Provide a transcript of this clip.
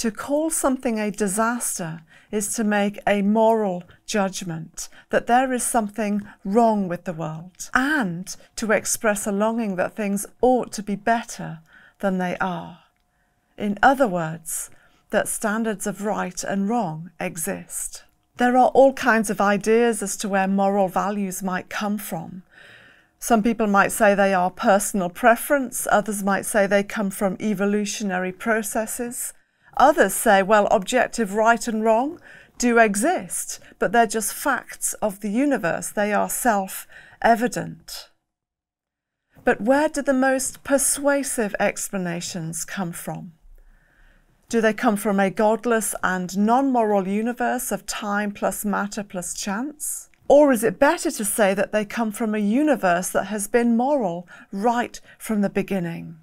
To call something a disaster is to make a moral judgment that there is something wrong with the world, and to express a longing that things ought to be better than they are. In other words, that standards of right and wrong exist. There are all kinds of ideas as to where moral values might come from. Some people might say they are personal preference, others might say they come from evolutionary processes. Others say, well, objective right and wrong do exist, but they're just facts of the universe. They are self-evident. But where do the most persuasive explanations come from? Do they come from a godless and non-moral universe of time plus matter plus chance? Or is it better to say that they come from a universe that has been moral right from the beginning?